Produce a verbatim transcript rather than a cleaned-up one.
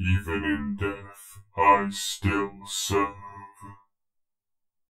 Even in death I still serve.